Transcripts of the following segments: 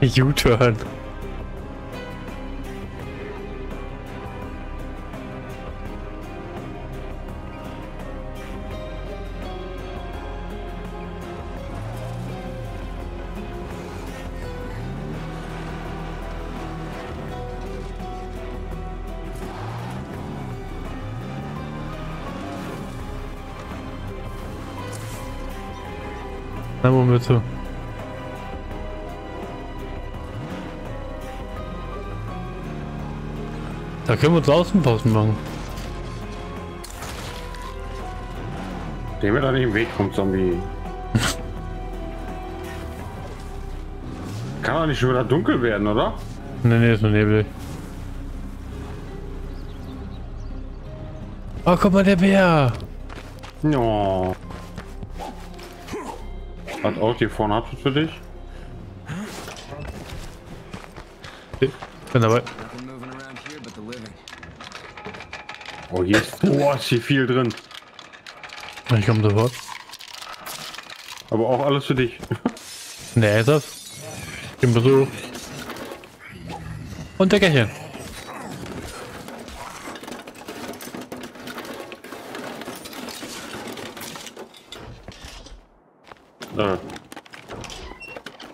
U-Turn. Na, Moment so. Da können wir uns Außenposten machen. Stehen wir da nicht im Weg vom Zombie. Kann doch nicht schon wieder dunkel werden, oder? Ne, ne, ist nur neblig. Oh, guck mal, der Bär! No. Was auch hier vorne hat für dich? Ich bin dabei. Oh, hier ist, oh, ist hier viel drin. Ich komme sofort. Aber auch alles für dich. Ne, ist das? Den Besuch. Und Deckerchen.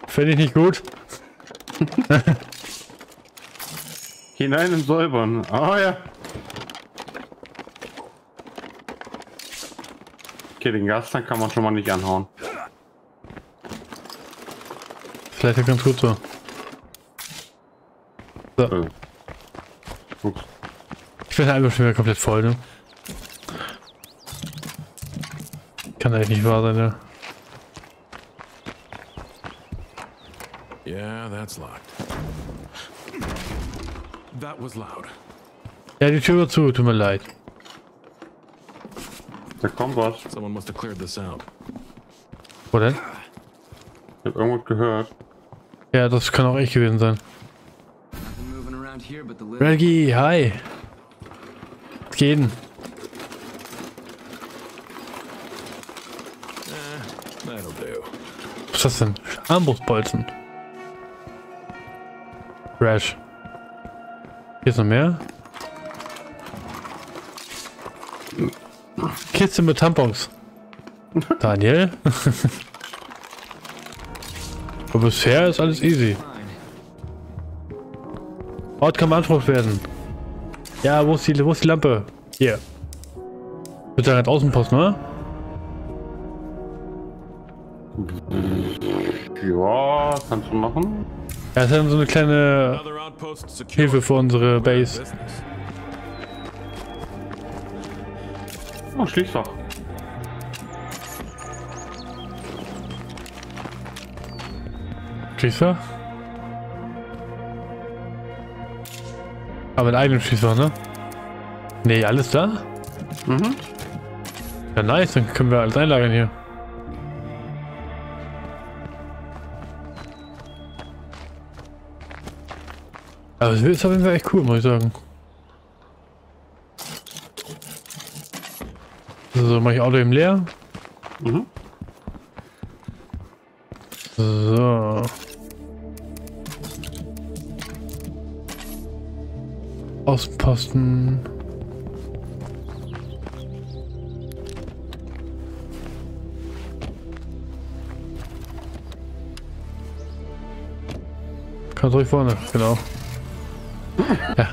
Finde ich nicht gut. Hinein und säubern. Ah ja. Okay, den Gastank kann man schon mal nicht anhauen. Vielleicht ja ganz gut so. So. Ich bin einfach schon wieder komplett voll, ne? Kann eigentlich nicht wahr sein, ne? Yeah, that's locked. That was loud. Ja, die Tür war zu, tut mir leid. Da kommt was. Someone must have cleared this out. Wo denn? Ich hab irgendwas gehört. Ja, das kann auch ich gewesen sein. Reggie, hi. Was geht denn? Was ist das denn? Armbrustbolzen. Crash. Hier ist noch mehr. Kiste mit Tampons. Daniel. Aber bisher ist alles easy. Ort kann beansprucht werden. Ja, wo ist die Lampe? Hier. Wird da halt Außenposten, oder? Ja, kannst du machen. Ja, das ist dann so eine kleine Hilfe für unsere Base. Oh, Schließfach. Schließfach? Aber mit eigenem Schließfach, ne? Ne, alles da? Mhm. Ja, nice, dann können wir alles einlagern hier. Aber das ist auf jeden Fall echt cool, muss ich sagen. So, mache ich Auto eben leer. Mhm. So. Außenposten. Kann ruhig vorne, genau. Ja.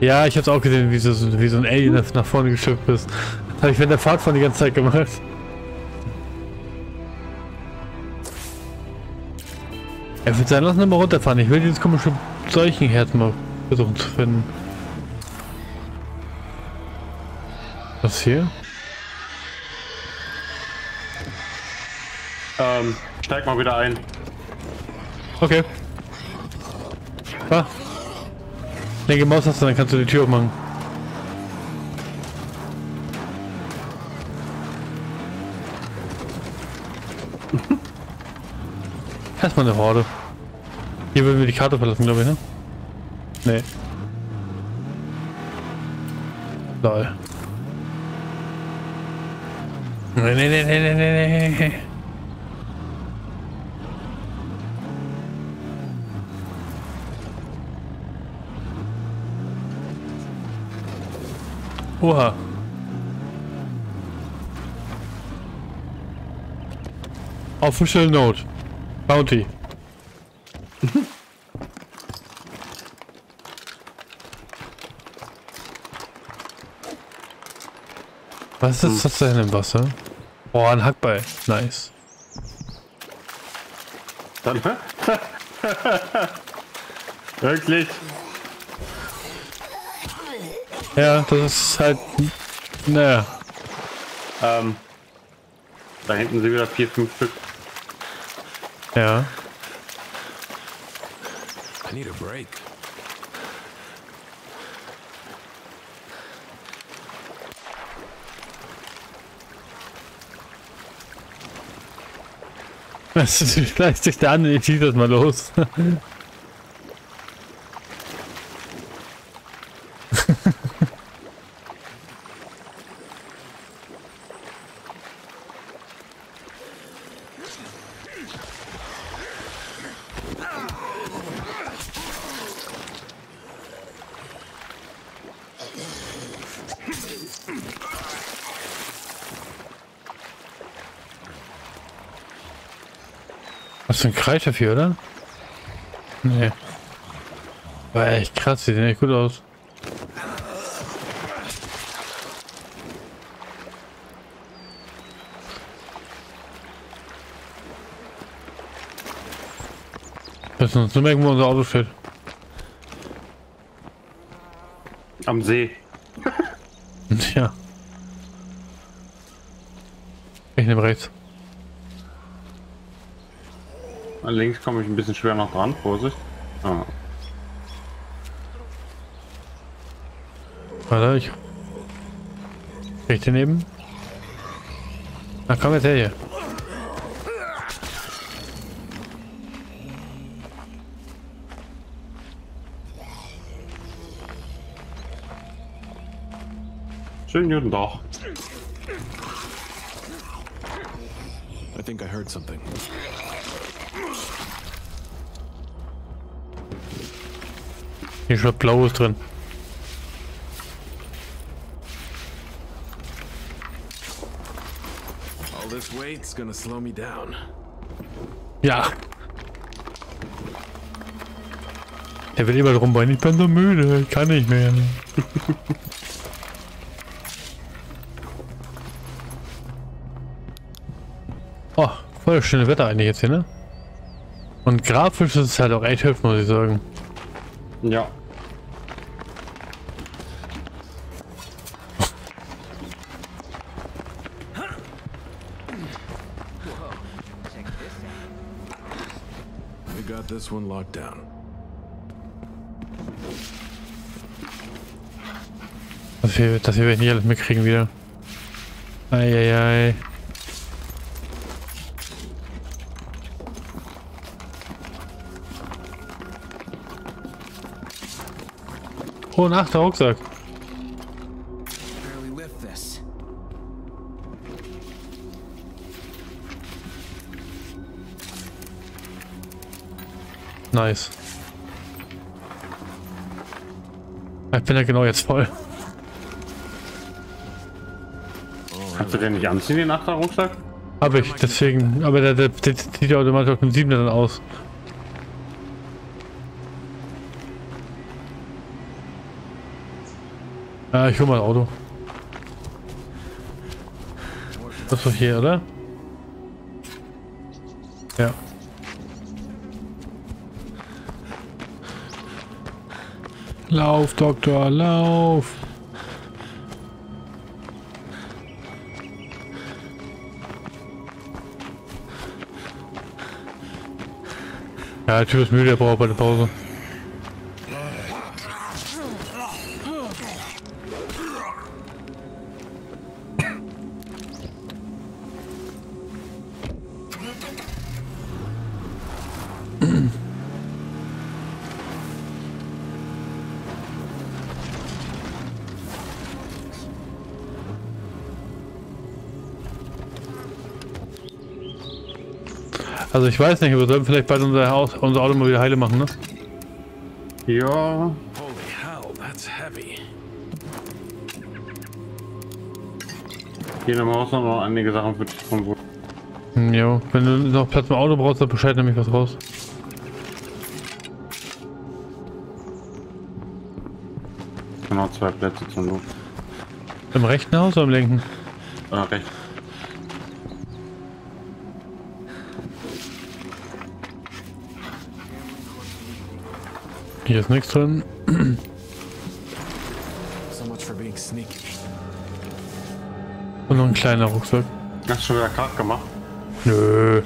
Ja, ich hab's auch gesehen, wie so ein Alien nach vorne geschifft ist. Das habe ich während der Fahrt von die ganze Zeit gemacht. Er wird sein lassen, immer runterfahren. Ich will dieses komische Seuchenherz mal versuchen zu finden. Was hier? Steig mal wieder ein. Okay. Ah. Linke Maus hast du, dann kannst du die Tür aufmachen. Erstmal eine Horde. Hier würden wir die Karte verlassen, glaube ich, ne? Nee. Lol. Nee, nee, nee, nee, nee, nee. Oha. Official Note. Bounty. Was ist das denn im Wasser? Boah, ein Hackbeil. Nice. Wirklich? Ja, das ist halt... Naja. Da hinten sind wieder 4, 5 Stück. Ja. I need a break. Das ist vielleicht sich der andere, ich zieh das mal los. Hast du einen Kreis dafür, oder? Nee. War echt krass, sieht echt gut aus. Wir müssen uns nur merken, wo unser Auto steht. Am See. Ja. Ich nehme rechts. Links komme ich ein bisschen schwer noch dran, Vorsicht. Ah. Warte, ich... Krieg ich daneben? Na komm jetzt her hier. Schönen guten Tag. I think I heard something. Hier ist was Blaues drin. All this weight's gonna slow me down. Ja. Der will immer drum weinen. Ich bin so müde. Ich kann nicht mehr. Oh, voll das schöne Wetter eigentlich jetzt hier, ne? Und grafisch ist es halt auch echt hübsch, muss ich sagen. Ja. We got this one locked down. Das hier werde ich nicht alles mitkriegen wieder. Eieiei. Oh, nach der Rucksack. Nice. Ich bin ja genau jetzt voll. Kannst du den nicht anziehen, den Nachtrag-Rucksack? Hab ich, deswegen. Aber der zieht ja automatisch auf dem 7er dann aus. Ich hol mal ein Auto. Das war hier, oder? Ja. Lauf, Doktor, lauf! Ja, der Typ ist müde, der braucht eine Pause. Also ich weiß nicht, wir sollten vielleicht bald unser Auto mal wieder heile machen, ne? Ja. Holy hell, that's heavy. Hier haben wir auch noch einige Sachen für dich von wo. Jo, wenn du noch Platz im Auto brauchst, dann bescheid nämlich was raus. Genau, 2 Plätze zum Not. Im rechten Haus oder im linken? Rechts. Hier ist nichts drin. Und noch ein kleiner Rucksack. Hast du schon wieder Kart gemacht? Nö.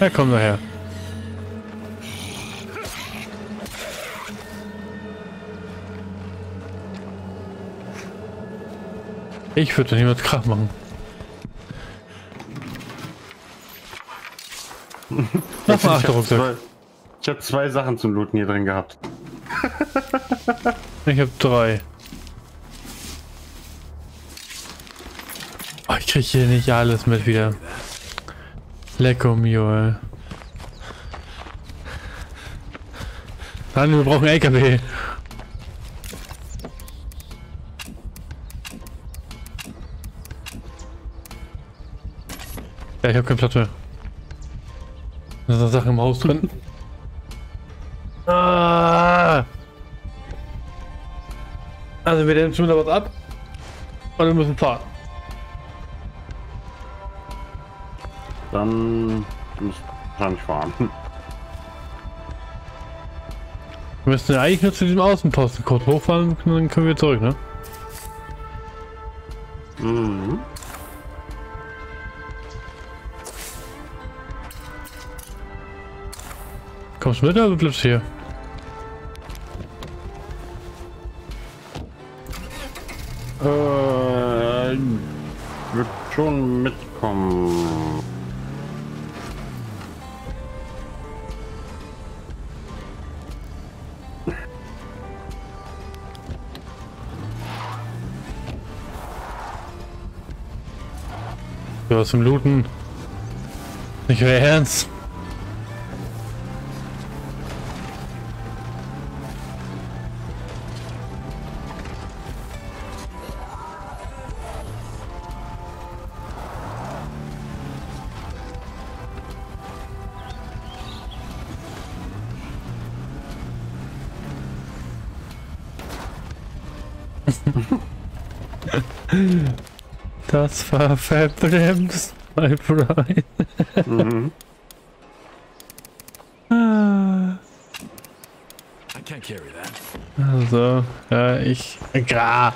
Ja, komm daher. Ich würde niemals Krach machen. Nochmal Achterrucksack. Ich habe 2 Sachen zum Looten hier drin gehabt. Ich habe 3. Oh, ich krieg hier nicht alles mit wieder. Lecco mio, ey. Nein, wir brauchen LKW. Ja, ich hab keinen Platz mehr. Da ist eine Sache im Haus drin. Ah! Also wir nehmen schon wieder was ab. Und wir müssen fahren. Dann muss ich nicht fahren. Wir müssen ja eigentlich nur zu diesem Außenposten kurz hochfahren, dann können wir zurück, ne? Mhm. Kommst du mit oder bleibst du hier? Ich würde schon mitkommen. Was zum Looten? Nicht mehr ernst. Das war verbremst, mein Brian. Mhm. Also, ja, ich... Klar.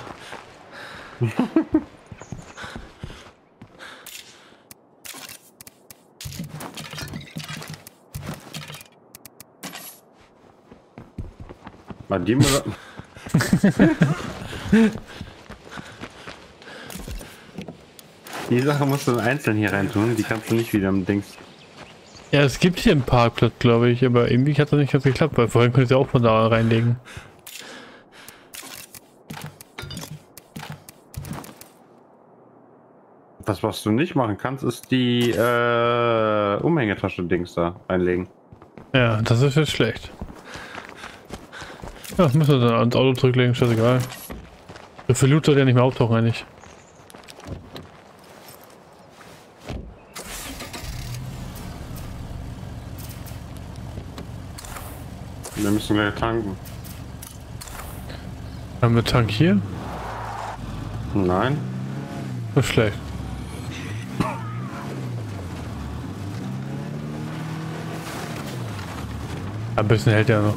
Bei dem... Die Sache musst du einzeln hier rein tun, die kannst du nicht wieder im Dings. Ja, es gibt hier einen Parkplatz, glaube ich, aber irgendwie hat das nicht ganz geklappt, weil vorhin konnte ich ja auch von da reinlegen. Das, was du nicht machen kannst, ist die Umhängetasche-Dings da reinlegen. Ja, das ist jetzt schlecht. Ja, müssen wir dann ans Auto zurücklegen, scheißegal. Für Loot soll der nicht mehr auftauchen, eigentlich. Wir müssen gleich tanken. Haben wir Tank hier? Nein. Das ist schlecht. Ein bisschen hält er noch.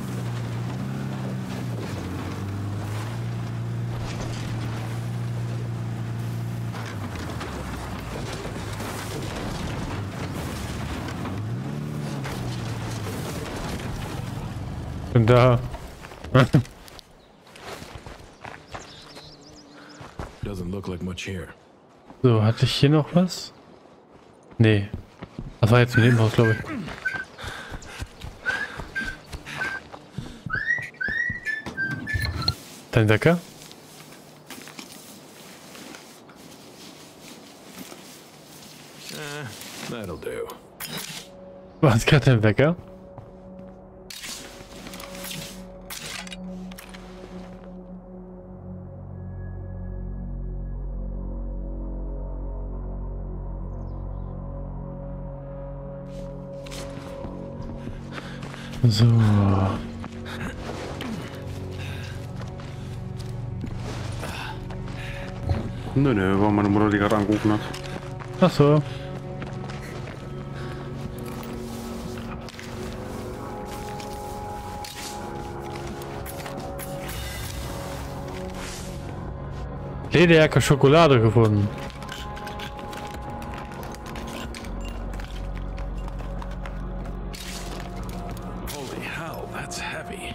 Da. So, hatte ich hier noch was? Nee. Das war jetzt im Nebenhaus, glaube ich. Dein Wecker? War es gerade dein Wecker? So. Nö, weil meine Mutter die gerade angerufen hat. Ach so. Lederjacke Schokolade gefunden. Holy hell, that's heavy.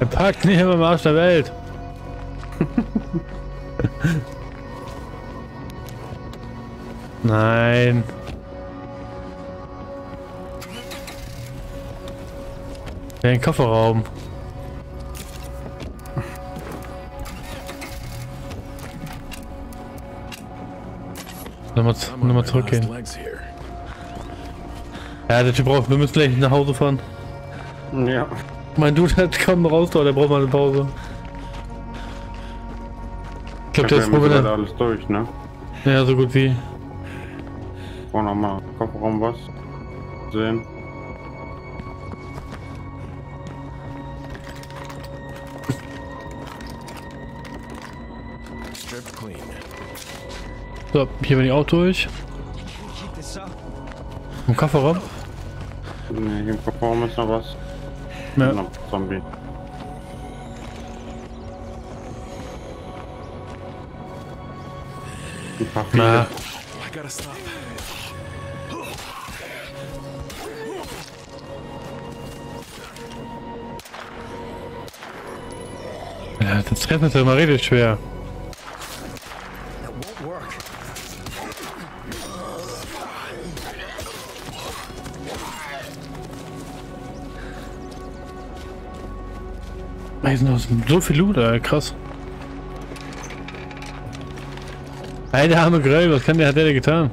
Er packt nicht immer am Arsch der Welt. Nein. Den Kofferraum. Nochmal zurückgehen. Ja, der Typ braucht, wir müssen gleich nach Hause fahren. Ja. Mein Dude hat kaum raus, der braucht mal eine Pause. Ich glaube, der ist momentan alles durch, ne? Ja, so gut wie. Brauchen wir mal Kofferraum was sehen. So, hier bin ich auch durch. Im Kofferraum? Ne, im Kofferraum ist noch was. Ja. Noch Zombie. Ein paar viele. Ja, das Treffen ist ja immer richtig schwer. So viel Loot, Alter, krass. Alter, arme Grell, was kann der, hat der denn getan?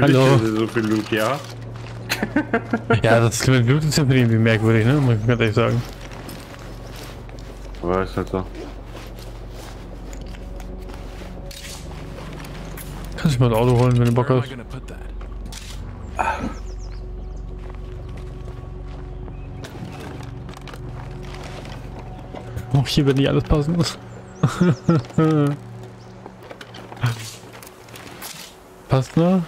Hallo. So viel Loot, ja. Ja, das mit Loot ist ja für irgendwie merkwürdig, ne? Muss ich ganz ehrlich sagen. Aber ist halt so. Kannst du mal das Auto holen, wenn du Bock hast? Auch hier, wenn nicht alles passen muss. Passt noch?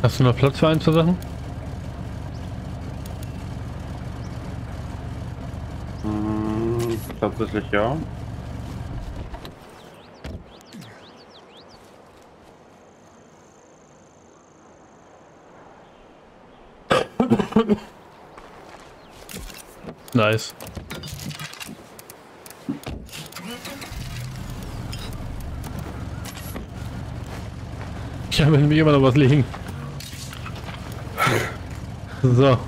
Hast du noch Platz für ein, zwei Sachen? Tatsächlich ja. Nice. Ich habe nämlich immer noch was liegen. So,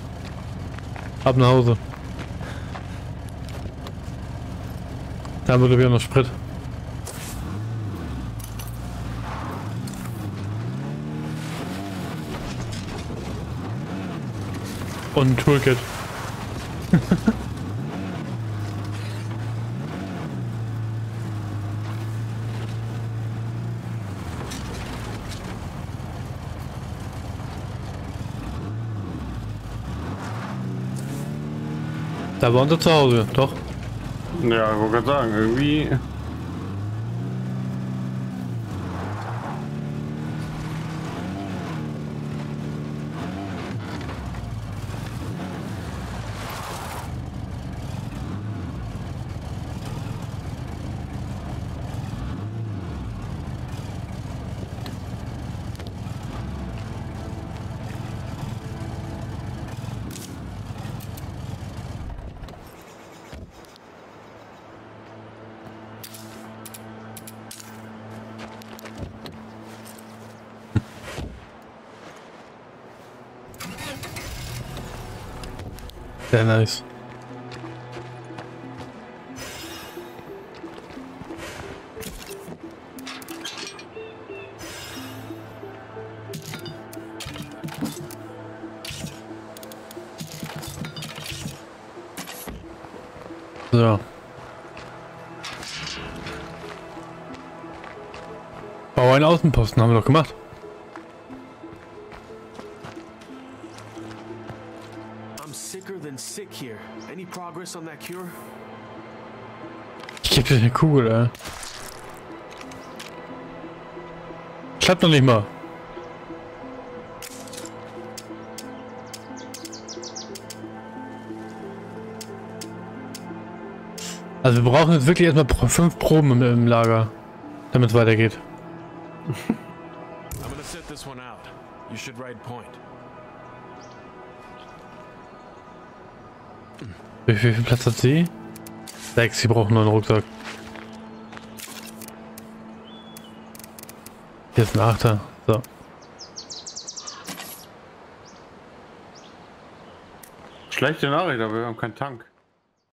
ab nach Hause. Da haben wir wieder noch Sprit. Und ein Toolkit. Da war unser Zuhause, doch? Ja, ich wollte gerade sagen, irgendwie. Sehr nice. So. Bau einen Außenposten, haben wir doch gemacht. Ich geb dir eine Kugel, ey. Klappt noch nicht mal. Also wir brauchen jetzt wirklich erstmal 5 Proben im Lager, damit es weitergeht. Wie viel Platz hat sie? 6, sie brauchen nur einen Rucksack. Hier ist ein 8er, so. Schlechte Nachricht, aber wir haben keinen Tank.